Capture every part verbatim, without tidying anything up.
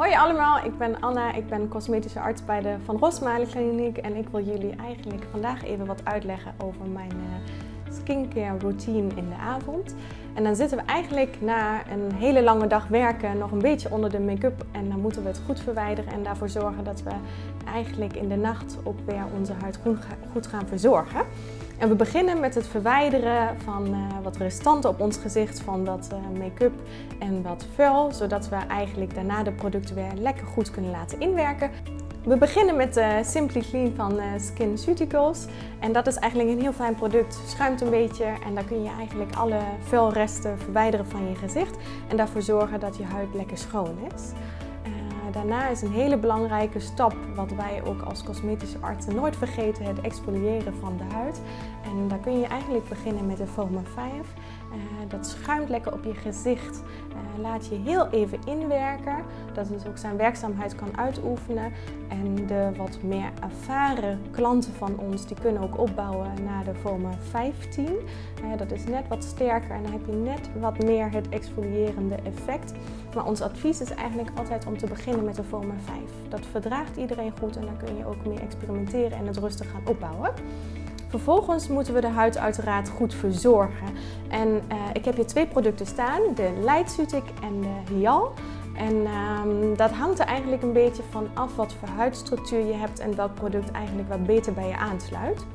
Hoi allemaal, ik ben Anna, ik ben cosmetische arts bij de Van Rosmalen Kliniek en ik wil jullie eigenlijk vandaag even wat uitleggen over mijn skincare routine in de avond. En dan zitten we eigenlijk na een hele lange dag werken nog een beetje onder de make-up en dan moeten we het goed verwijderen en daarvoor zorgen dat we eigenlijk in de nacht ook weer onze huid goed gaan verzorgen. En we beginnen met het verwijderen van uh, wat restanten op ons gezicht, van wat uh, make-up en wat vuil, zodat we eigenlijk daarna de producten weer lekker goed kunnen laten inwerken. We beginnen met uh, Simply Clean van uh, SkinCeuticals en dat is eigenlijk een heel fijn product. Schuimt een beetje en dan kun je eigenlijk alle vuilresten verwijderen van je gezicht en daarvoor zorgen dat je huid lekker schoon is. Daarna is een hele belangrijke stap, wat wij ook als cosmetische artsen nooit vergeten, het exfoliëren van de huid. En daar kun je eigenlijk beginnen met de Foamer vijf. Uh, dat schuimt lekker op je gezicht. Uh, laat je heel even inwerken, dat het ook zijn werkzaamheid kan uitoefenen. En de wat meer ervaren klanten van ons, die kunnen ook opbouwen naar de Foamer vijftien. Uh, dat is net wat sterker en dan heb je net wat meer het exfoliërende effect. Maar ons advies is eigenlijk altijd om te beginnen met de Foamer vijf. Dat verdraagt iedereen goed en dan kun je ook meer experimenteren en het rustig gaan opbouwen. Vervolgens moeten we de huid uiteraard goed verzorgen. En uh, ik heb hier twee producten staan, de Light Ceutic en de Hyal. En um, dat hangt er eigenlijk een beetje van af wat voor huidstructuur je hebt en welk product eigenlijk wat beter bij je aansluit.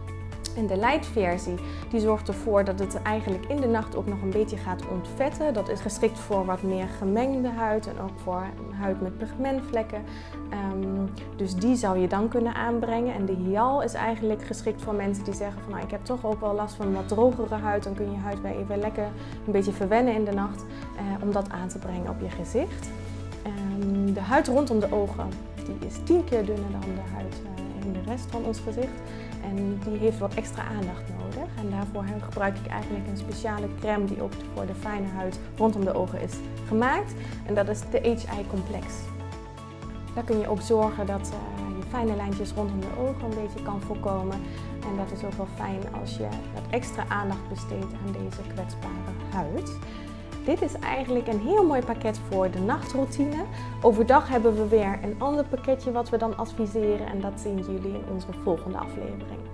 En de light versie die zorgt ervoor dat het eigenlijk in de nacht ook nog een beetje gaat ontvetten. Dat is geschikt voor wat meer gemengde huid en ook voor huid met pigmentvlekken. Um, dus die zou je dan kunnen aanbrengen. En de Hyal is eigenlijk geschikt voor mensen die zeggen van nou, ik heb toch ook wel last van wat drogere huid. Dan kun je huid weer even lekker een beetje verwennen in de nacht uh, om dat aan te brengen op je gezicht. Um, de huid rondom de ogen die is tien keer dunner dan de huid uh, in de rest van ons gezicht. En die heeft wat extra aandacht nodig en daarvoor gebruik ik eigenlijk een speciale crème die ook voor de fijne huid rondom de ogen is gemaakt. En dat is de A G E Eye Complex. Daar kun je ook zorgen dat uh, je fijne lijntjes rondom de ogen een beetje kan voorkomen. En dat is ook wel fijn als je wat extra aandacht besteedt aan deze kwetsbare huid. Dit is eigenlijk een heel mooi pakket voor de nachtroutine. Overdag hebben we weer een ander pakketje wat we dan adviseren en dat zien jullie in onze volgende aflevering.